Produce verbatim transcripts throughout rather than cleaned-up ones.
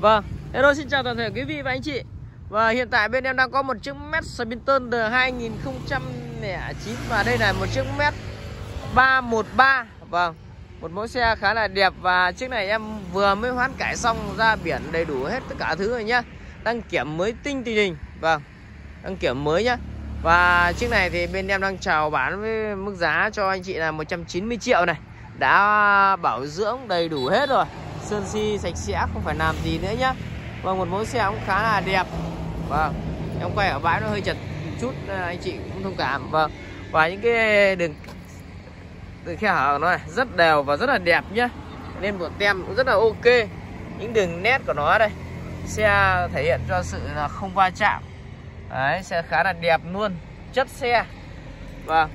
Vâng, hello xin chào toàn thể quý vị và anh chị. Và hiện tại bên em đang có một chiếc Mercedes-Benz hai không không chín và đây là một chiếc Mercedes ba một ba. Vâng, một mẫu xe khá là đẹp và chiếc này em vừa mới hoán cải xong, ra biển đầy đủ hết tất cả thứ rồi nhá. Đăng kiểm mới tinh tình hình. Vâng, đăng kiểm mới nhá. Và chiếc này thì bên em đang chào bán với mức giá cho anh chị là một trăm chín mươi triệu này. Đã bảo dưỡng đầy đủ hết rồi, sơn si sạch sẽ, không phải làm gì nữa nhá. Và một mẫu xe cũng khá là đẹp. Vâng, em quay ở bãi nó hơi chật chút, anh chị cũng thông cảm. Vâng, và những cái đường, đường khe hở của nó này rất đều và rất là đẹp nhá, nên bộ tem cũng rất là ok. Những đường nét của nó đây, xe thể hiện cho sự là không va chạm. Đấy, xe khá là đẹp luôn, chất xe. Vâng,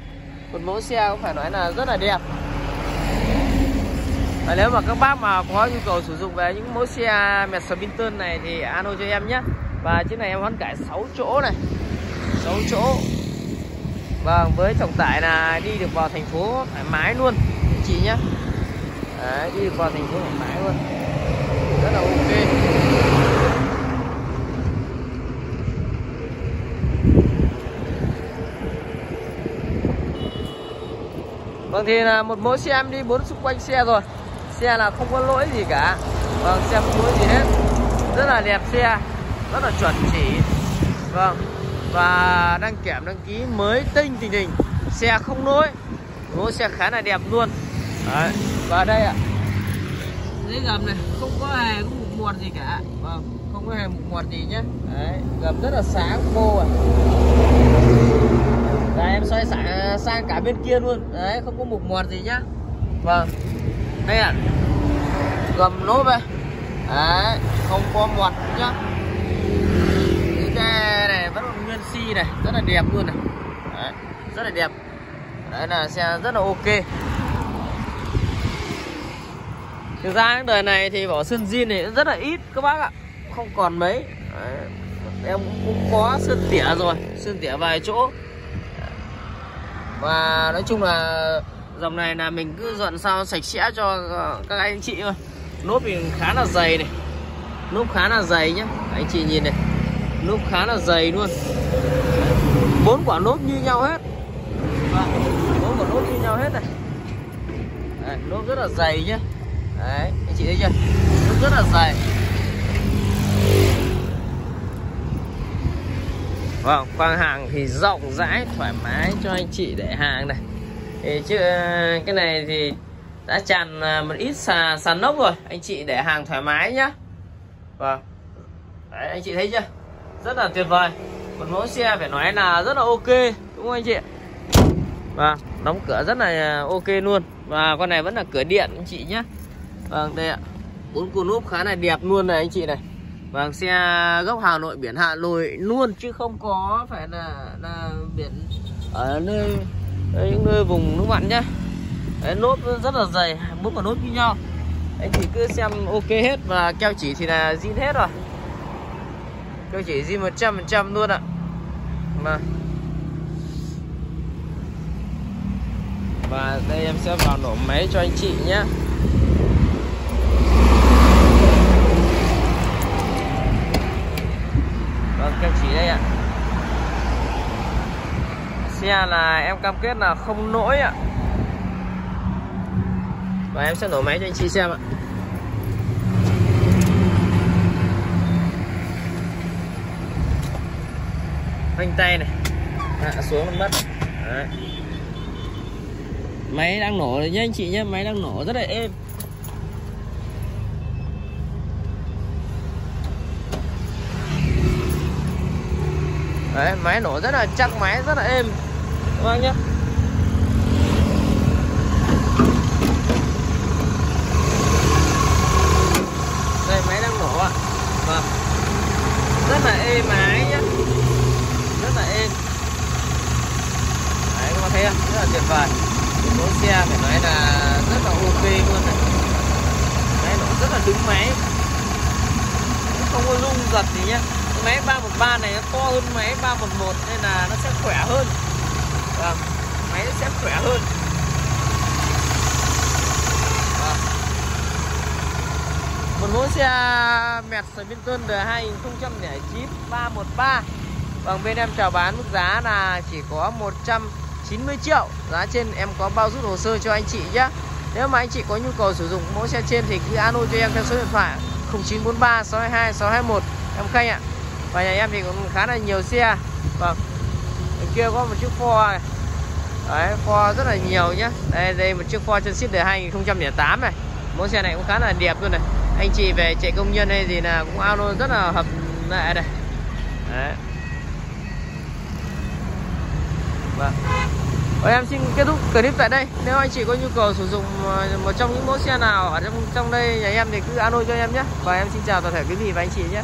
một mẫu xe cũng phải nói là rất là đẹp. Và nếu mà các bác mà có nhu cầu sử dụng về những mẫu xe Mercedes-Benz này thì alo cho em nhé. Và chiếc này em hoán cải sáu chỗ này, sáu chỗ. Vâng, với trọng tải là đi được vào thành phố thoải mái luôn anh chị nhé. Đấy, đi được vào thành phố thoải mái luôn, rất là ok. Vâng, thì là một mẫu xe em đi bốn xung quanh xe rồi, xe là không có lỗi gì cả. Vâng, xe không có lỗi gì hết, rất là đẹp xe, rất là chuẩn chỉ. Vâng, và đăng kiểm đăng ký mới tinh tình hình, xe không lỗi, mẫu xe khá là đẹp luôn. Đấy, và đây ạ, dưới gầm này không có hề có mục mọt gì cả. Vâng, không có hề mục mọt gì nhé. Đấy, gầm rất là sáng khô ạ. Và em xoay sang cả bên kia luôn. Đấy, không có mục mọt gì nhá. Vâng, đây ạ, gầm nốt đây. Đấy, không có mọt nhá. Cái xe này vẫn còn nguyên si này, rất là đẹp luôn này. Đấy, rất là đẹp. Đấy là xe rất là ok. Thực ra những đời này thì bỏ sơn zin này rất là ít các bác ạ, không còn mấy. Đấy, em cũng có sơn tỉa rồi, sơn tỉa vài chỗ. Và nói chung là dòng này là mình cứ dọn sao sạch sẽ cho các anh chị thôi. Nốp thì khá là dày này, nốp khá là dày nhé, anh chị nhìn này, nốp khá là dày luôn, bốn quả nốp như nhau hết, bốn quả nốp như nhau hết này. Đấy, nốp rất là dày nhé. Đấy, anh chị thấy chưa, nốp rất là dày. Vâng, khoang hàng thì rộng rãi thoải mái cho anh chị để hàng này. Thì chứ cái này thì đã tràn một ít sàn, sàn nóc rồi, anh chị để hàng thoải mái nhá. Vâng, đấy, anh chị thấy chưa, rất là tuyệt vời. Một mẫu xe phải nói là rất là ok, đúng không anh chị? Vâng, đóng cửa rất là ok luôn. Và con này vẫn là cửa điện anh chị nhé. Vâng, đây ạ, bốn cua núp khá là đẹp luôn này anh chị này. Vâng, xe gốc Hà Nội, biển Hà Nội luôn, chứ không có phải là, là biển ở nơi ở những nơi vùng nước mặn nhá. Đấy, nốt rất là dày, bốn quả nốt như nhau. Anh chị cứ xem ok hết. Và keo chỉ thì là zin hết rồi, keo chỉ zin một trăm phần trăm luôn ạ. Mà và đây em sẽ vào nổ máy cho anh chị nhé. Vâng, keo chỉ đây ạ. Xe là em cam kết là không lỗi ạ. Và em sẽ nổ máy cho anh chị xem ạ. Phanh tay này, hạ xuống mất. Đấy, máy đang nổ rồi nhé anh chị nhé, máy đang nổ rất là êm. Đấy, máy nổ rất là chắc, máy rất là êm, đúng không nhá. Đây, máy đang nổ ạ. Vâng, rất là êm ái nhá, rất là êm. Đấy, các bạn thấy không, rất là tuyệt vời. Mẫu xe phải nói là rất là ok luôn này. Máy nổ rất là đứng máy, không có rung giật gì nhá. Máy ba một ba này nó to hơn máy ba một một nên là nó sẽ khỏe hơn. Vâng, máy nó sẽ khỏe hơn. Vâng, một mẫu xe Mercedes-Benz hai nghìn không trăm lẻ chín ba một ba. Vâng, bên em chào bán mức giá là chỉ có một trăm chín mươi triệu. Giá trên em có bao rút hồ sơ cho anh chị nhé. Nếu mà anh chị có nhu cầu sử dụng mẫu xe trên thì cứ alo cho em theo số điện thoại không chín bốn ba sáu hai hai sáu hai một em Khanh ạ. Và nhà em thì cũng khá là nhiều xe. Vâng, ở kia có một chiếc Ford này. Đấy, Ford rất là nhiều nhá. Đây, đây một chiếc Ford Transit đời hai nghìn không trăm lẻ tám này. Mẫu xe này cũng khá là đẹp luôn này. Anh chị về chạy công nhân hay gì là cũng alo rất là hợp lệ này. Đấy. Vâng. Và em xin kết thúc clip tại đây. Nếu anh chị có nhu cầu sử dụng một trong những mẫu xe nào ở trong trong đây nhà em thì cứ alo cho em nhé. Và em xin chào toàn thể quý vị và anh chị nhé.